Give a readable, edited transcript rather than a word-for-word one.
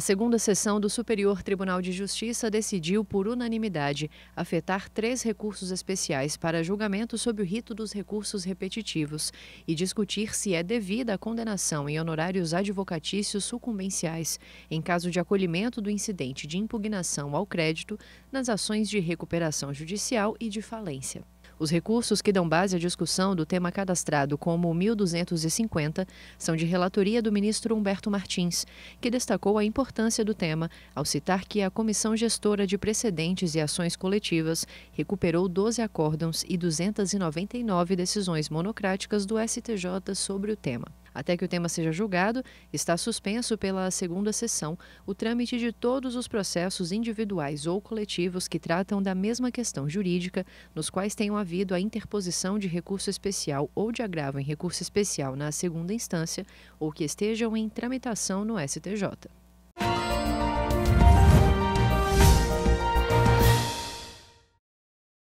A segunda sessão do Superior Tribunal de Justiça decidiu, por unanimidade, afetar 3 recursos especiais para julgamento sob o rito dos recursos repetitivos e discutir se é devida a condenação em honorários advocatícios sucumbenciais em caso de acolhimento do incidente de impugnação ao crédito nas ações de recuperação judicial e de falência. Os recursos que dão base à discussão do tema cadastrado como 1.250 são de relatoria do ministro Humberto Martins, que destacou a importância do tema ao citar que a Comissão Gestora de Precedentes e Ações Coletivas recuperou 12 acórdãos e 299 decisões monocráticas do STJ sobre o tema. Até que o tema seja julgado, está suspenso pela segunda sessão o trâmite de todos os processos individuais ou coletivos que tratam da mesma questão jurídica, nos quais tenham havido a interposição de recurso especial ou de agravo em recurso especial na segunda instância ou que estejam em tramitação no STJ.